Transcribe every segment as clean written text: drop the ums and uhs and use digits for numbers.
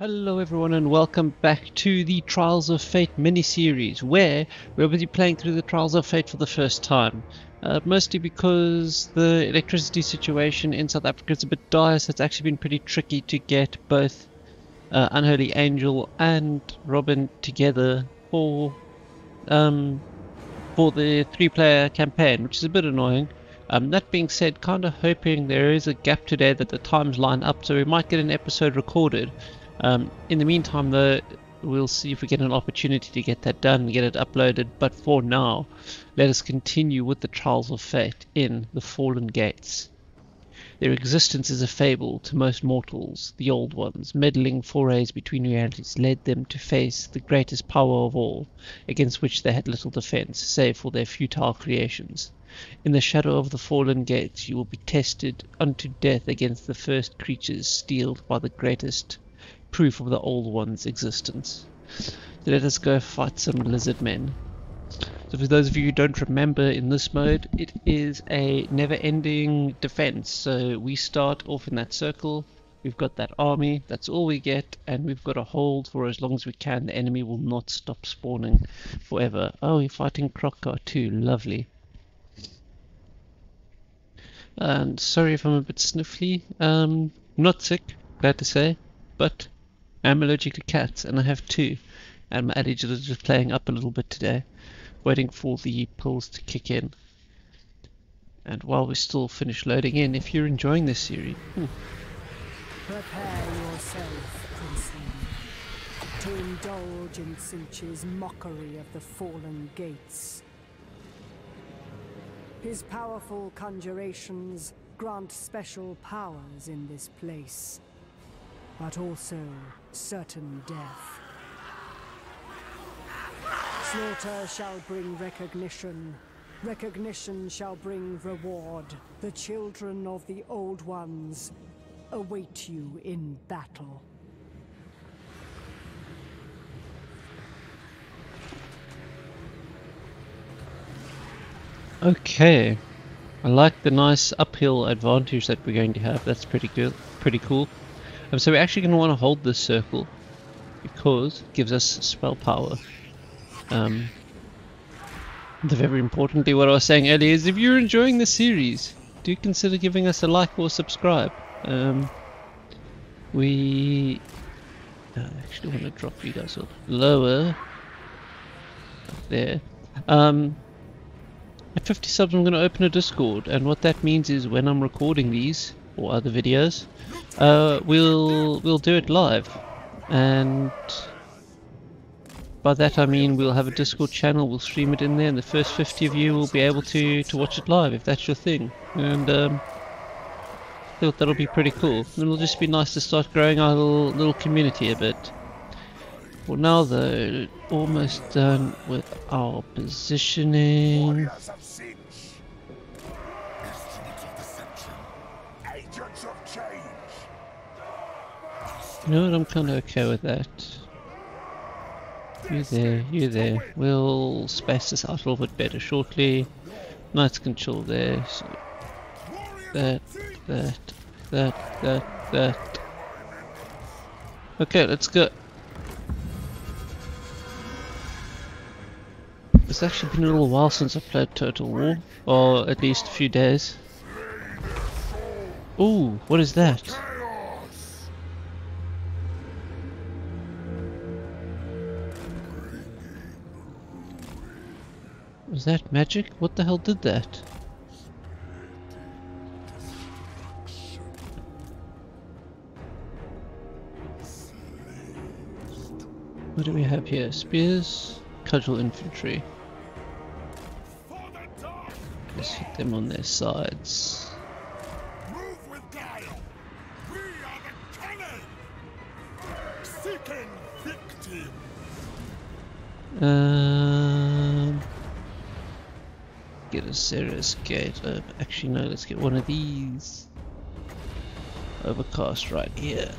Hello everyone and welcome back to the Trials of Fate mini-series where we'll be playing through the Trials of Fate for the first time. Mostly because the electricity situation in South Africa is a bit dire, so it's actually been pretty tricky to get both Unholy Angel and Robin together for the three-player campaign, which is a bit annoying. That being said, kind of hoping there is a gap today that the times line up, so we might get an episode recorded. In the meantime though, we'll see if we get an opportunity to get that done and get it uploaded, but for now let us continue with the Trials of Fate in the Fallen Gates. Their existence is a fable to most mortals. The old ones, meddling forays between realities, led them to face the greatest power of all, against which they had little defense save for their futile creations. In the shadow of the Fallen Gates you will be tested unto death against the first creatures steeled by the greatest proof of the old one's existence. Let us go fight some Lizardmen. So for those of you who don't remember, in this mode it is a never-ending defense, so we start off in that circle, we've got that army, that's all we get, and we've got a hold for as long as we can. The enemy will not stop spawning forever. Oh, we're fighting Kroq-Gar too, lovely. And sorry if I'm a bit sniffly, not sick, glad to say, but I'm allergic to cats, and I have two, and my allergies are just playing up a little bit today, waiting for the pills to kick in. And while we still finish loading in, if you're enjoying this series... Prepare yourself, Princeling, to indulge in Zinch's mockery of the Fallen Gates. His powerful conjurations grant special powers in this place, but also certain death. Slaughter shall bring recognition. Recognition shall bring reward. The children of the old ones await you in battle. Okay. I like the nice uphill advantage that we're going to have. That's pretty good, pretty cool. So we're actually going to want to hold this circle because it gives us spell power. Very importantly, what I was saying earlier is if you're enjoying the series, do consider giving us a like or subscribe. I actually want to drop you guys lower up there. At 50 subs I'm going to open a Discord, and what that means is when I'm recording these or other videos, we'll do it live, and by that I mean we'll have a Discord channel, we'll stream it in there, and the first 50 of you will be able to watch it live if that's your thing. And I thought that'll be pretty cool. It'll just be nice to start growing our little community a bit. Well, now though, almost done with our positioning. You know what, I'm kind of okay with that. You there, we'll space this out a little bit better shortly. Knights can chill there, so that. Okay, let's go. It's actually been a little while since I played Total War, or at least a few days. Ooh, what is that? Was that magic? What the hell did that? What do we have here? Spears, cudgel infantry. Let's hit them on their sides. Get a serious gate. Actually, no, let's get one of these. Overcast right here.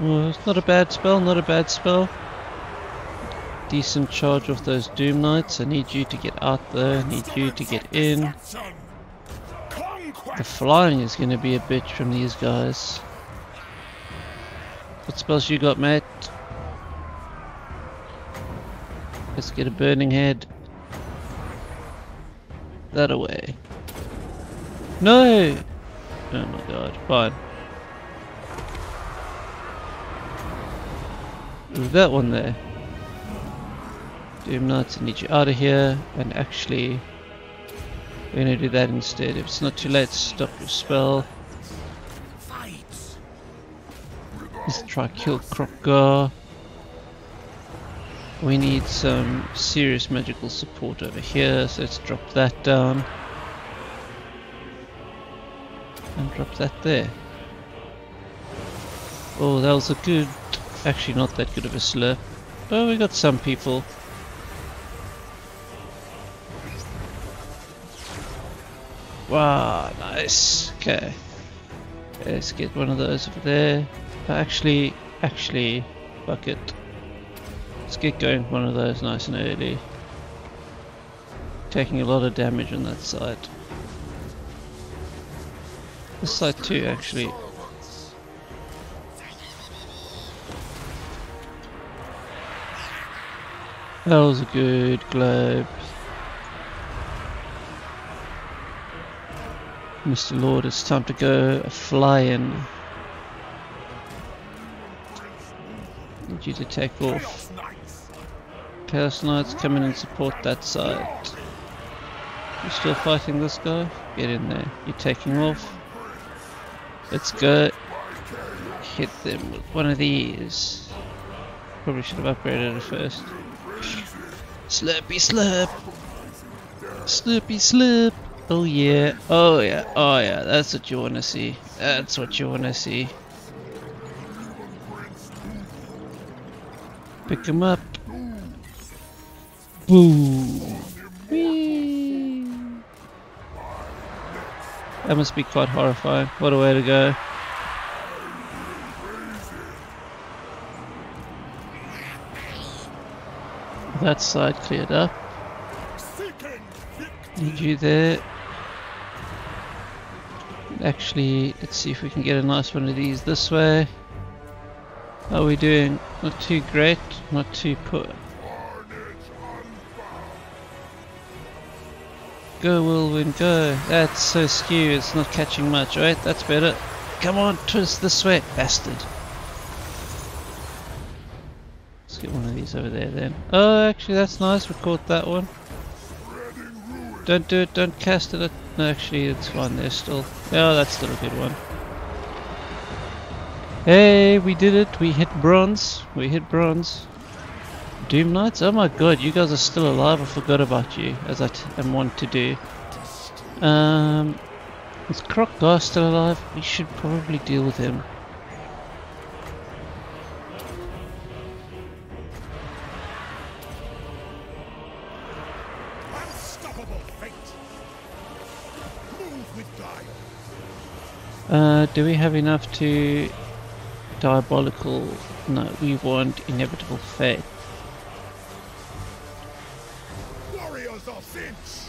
Well, it's not a bad spell, not a bad spell. Decent charge off those Doom Knights. I need you to get out there, I need you to get in. The flying is going to be a bitch from these guys. What spells you got, mate? Let's get a burning head. That away. No! Oh my god, fine. Move that one there. Doom Knights, I need you out of here. And actually, we're gonna do that instead. If it's not too late, stop your spell. Let's try kill Kroq-Gar. We need some serious magical support over here, so let's drop that down. And drop that there. Oh, that was a good... Actually not that good of a slurp. But we got some people. Wow, nice. Okay. Let's get one of those over there. Actually, fuck it. Let's get going with one of those nice and early. Taking a lot of damage on that side. This side too, actually. That was a good globe. Mr. Lord, it's time to go flying. Need you to take off. Chaos Knights, come in and support that side. You still fighting this guy? Get in there. You're taking off. Let's go. Hit them with one of these. Probably should have upgraded it first. Slurpy slurp. Slurpy slurp. Oh yeah. Oh yeah. Oh yeah. That's what you want to see. That's what you want to see. Pick him up. Boom. Whee. That must be quite horrifying. What a way to go. That side cleared up. Need you there. Actually, let's see if we can get a nice one of these this way. How are we doing? Not too great, not too poor. Go Whirlwind, go! That's so skewed, it's not catching much, right? That's better. Come on, twist this way, bastard! Let's get one of these over there then. Oh, actually that's nice, we caught that one. Don't do it, don't cast it. No, actually it's fine there still. Oh, that's still a good one. Hey, we did it, we hit bronze, Doom Knights, oh my god, you guys are still alive, I forgot about you, as I am wont to do. Is Kroq-Gar still alive? We should probably deal with him. Unstoppable fate. Move with guile. Do we have enough to... Diabolical, no, we want inevitable fate. Warriors of Zinch.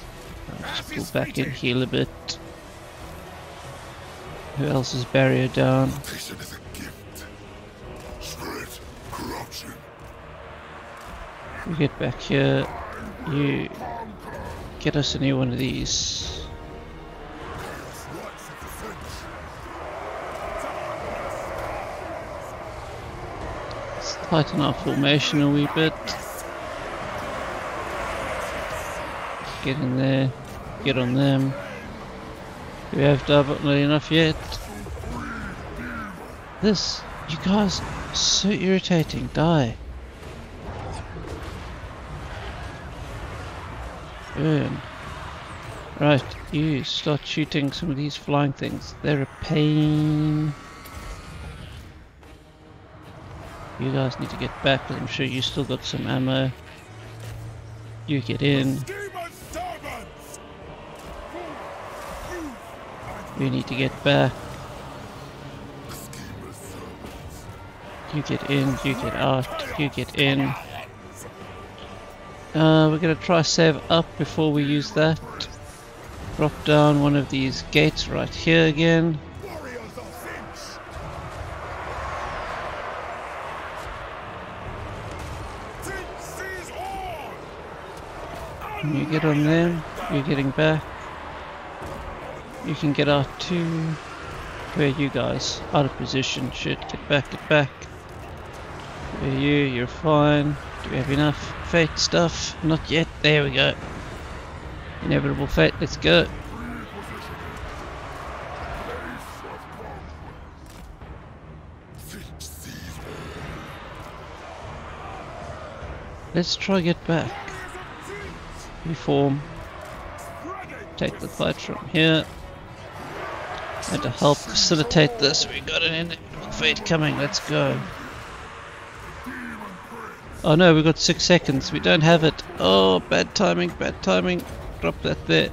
Let's pull back and heal a bit. Who else is barrier down? Vision is a gift. Spread corruption. We get back here. You get us a new one of these. Tighten our formation a wee bit. Get in there. Get on them. Do we have diabolical enough yet? This, you guys, are so irritating. Die. Burn. Right, you start shooting some of these flying things. They're a pain. You guys need to get back, but I'm sure you still got some ammo. You get in. You need to get back. You get in, you get out, you get in. We're going to try save up before we use that. Drop down one of these gates right here again. And you get on them, you're getting back. You can get out too. Where are you guys? Out of position, shit, get back, get back. Where are you? You're fine. Do we have enough fate stuff? Not yet, there we go. Inevitable fate, let's go. Let's try get back. Reform. Take the fight from here. And to help facilitate this, we got an inevitable fate coming, let's go. Oh no, we've got 6 seconds, we don't have it. Oh, bad timing, bad timing. Drop that there.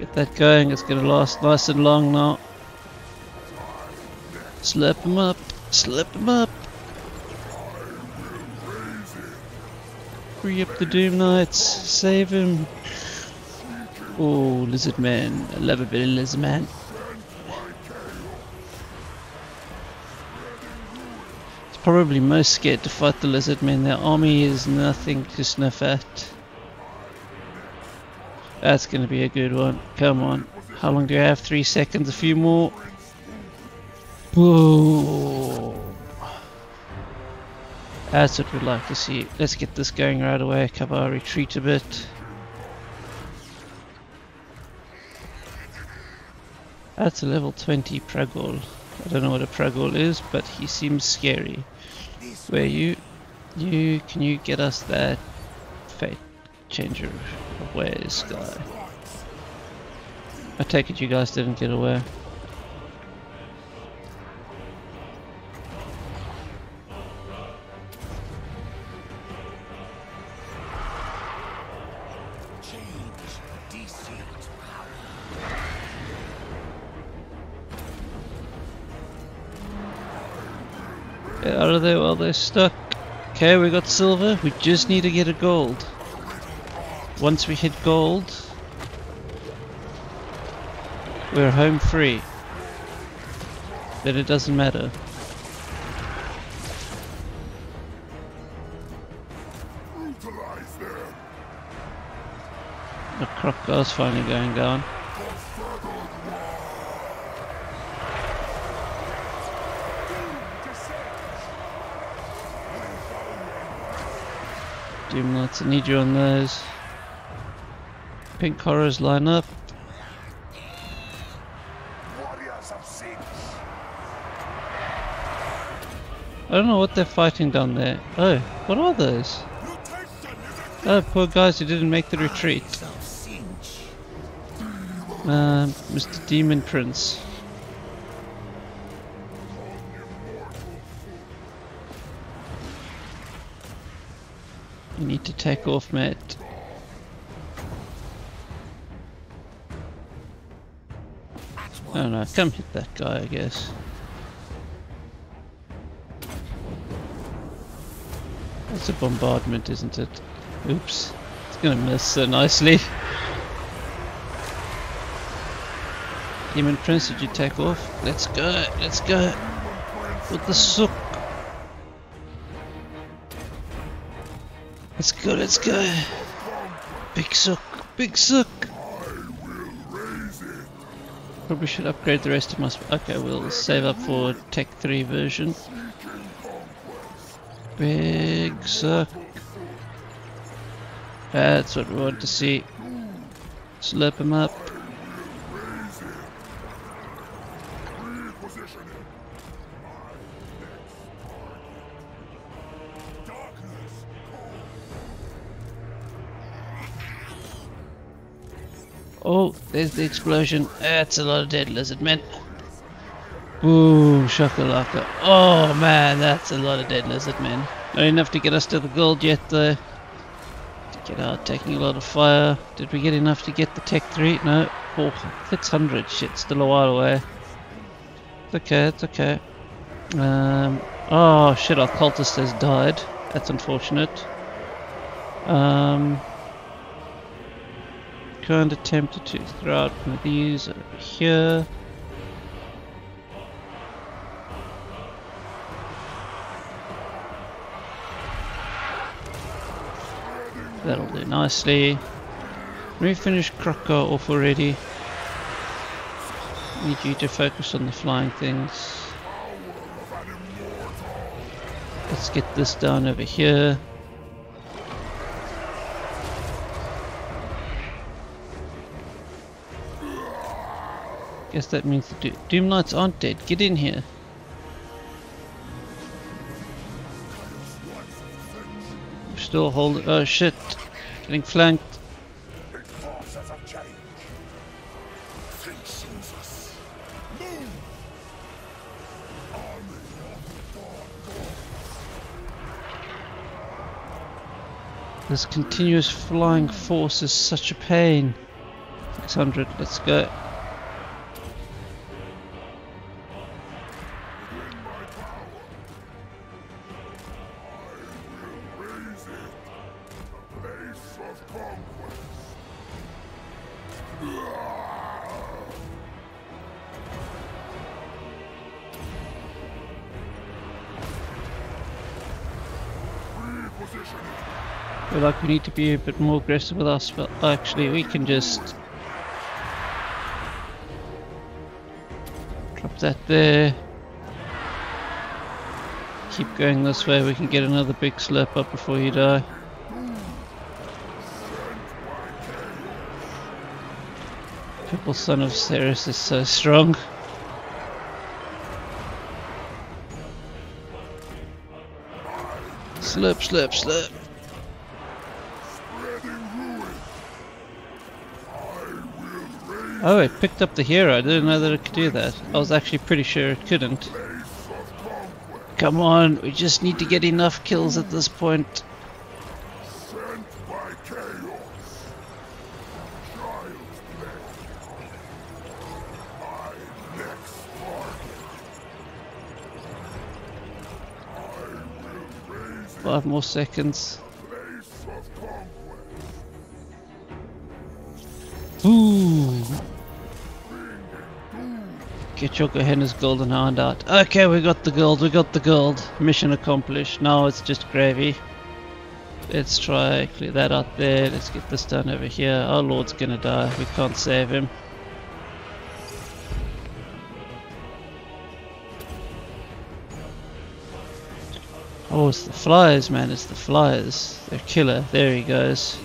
Get that going, it's going to last nice and long now. Slap him up, slap him up. Free up the Doom Knights, save him. Oh, Lizardman. I love a bit of Lizardman. It's probably most scared to fight the Lizardmen. Their army is nothing to sniff at. That's going to be a good one. Come on. How long do you have? 3 seconds, a few more. Whoa. That's what we'd like to see. Let's get this going right away. Cover our retreat a bit. That's a level 20 Pragol. I don't know what a Pragol is, but he seems scary. Where you can you get us that fate changer away, Sky? I take it you guys didn't get away. Get out of there while they're stuck. Okay, we got silver. We just need to get a gold. Once we hit gold, we're home free. Then it doesn't matter. Utilize them. The Kroq-Gar's finally going down. Doom Knights, I need you on those. Pink horrors line up. I don't know what they're fighting down there. Oh, what are those? Oh, poor guys who didn't make the retreat. Mr. Demon Prince. You need to take off, mate. Oh no, come hit that guy, I guess. That's a bombardment, isn't it? Oops. It's gonna miss so nicely. Demon Prince, did you take off? Let's go, let's go. With the sook. Let's go, let's go. Big sook, big sook. Probably should upgrade the rest of my... Okay, we'll save up for Tech 3 version. Big sook. That's what we want to see. Slurp him up. Oh, there's the explosion. That's a lot of dead Lizardmen. Ooh, shakalaka. Oh man, that's a lot of dead Lizardmen. Not enough to get us to the gold yet though. To get out, taking a lot of fire. Did we get enough to get the Tech 3? No. Oh, 600. Shit, still a while away. okay, it's okay. Oh shit, our cultist has died. That's unfortunate. Current attempt to throw out one of these over here. That'll do nicely. We finished Kroq-Gar off already. Need you to focus on the flying things. Let's get this down over here. Guess that means the Doom Knights aren't dead. Get in here. We're still holding. Oh shit! Getting flanked. This continuous flying force is such a pain. 600, let's go. Like we need to be a bit more aggressive with our spell. Actually, we can just drop that there. Keep going this way. We can get another big slurp up before you die. Purple Son of Ceres is so strong. Slurp, slurp, slurp. Oh, it picked up the hero. I didn't know that it could do that. I was actually pretty sure it couldn't. Come on, we just need to get enough kills at this point. Five more seconds. Ooh. Get your Gohenna's golden hound out. Okay, we got the gold, we got the gold. Mission accomplished. Now it's just gravy. Let's try clear that out there. Let's get this done over here. Our lord's gonna die. We can't save him. Oh, it's the flyers, man. It's the flyers. They're killer. There he goes.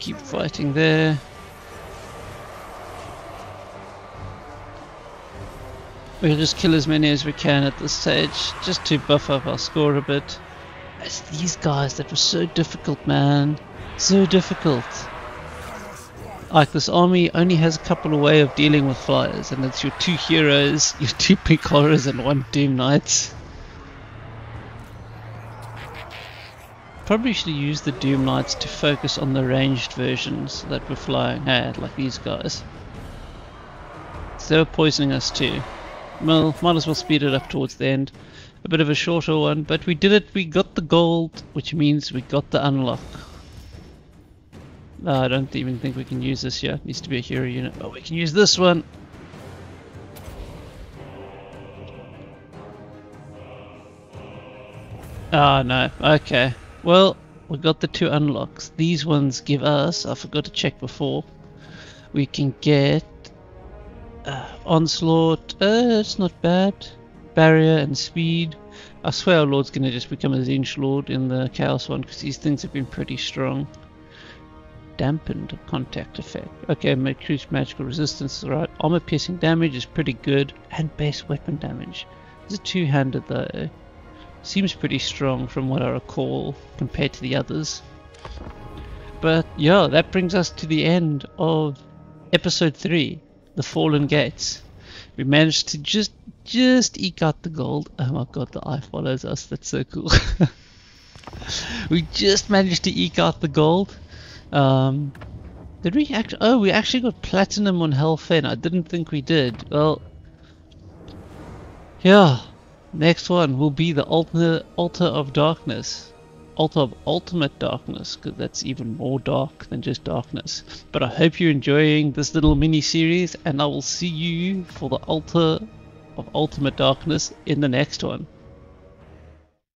Keep fighting there. We'll just kill as many as we can at this stage, just to buff up our score a bit. It's these guys that were so difficult, man. So difficult. Like, this army only has a couple of ways of dealing with flyers, and it's your two heroes, your two pink horrors, and one Doom Knight. Probably should use the Doom Knights to focus on the ranged versions that were flying at, like these guys. So they were poisoning us too. Well, might as well speed it up towards the end. A bit of a shorter one, but we did it. We got the gold, which means we got the unlock. No, I don't even think we can use this yet. It needs to be a hero unit. Oh, we can use this one. Ah, no. Okay. Well, we got the two unlocks. These ones give us, I forgot to check before, we can get Onslaught, it's not bad, Barrier and Speed. I swear our Lord's going to just become a Zinch Lord in the Chaos one, because these things have been pretty strong. Dampened contact effect. Okay, increased magical resistance is right. Armor piercing damage is pretty good, and base weapon damage. It's a two-handed though. Seems pretty strong from what I recall compared to the others. But yeah, that brings us to the end of episode 3, the Fallen Gates. We managed to just eke out the gold. Oh my god, the eye follows us, that's so cool. We just managed to eke out the gold. Did we actually? Oh, we actually got platinum on Hellfen. I didn't think we did. Well, yeah. Next one will be the altar of darkness. Altar of ultimate darkness, because that's even more dark than just darkness. But I hope you're enjoying this little mini series, and I will see you for the altar of ultimate darkness in the next one.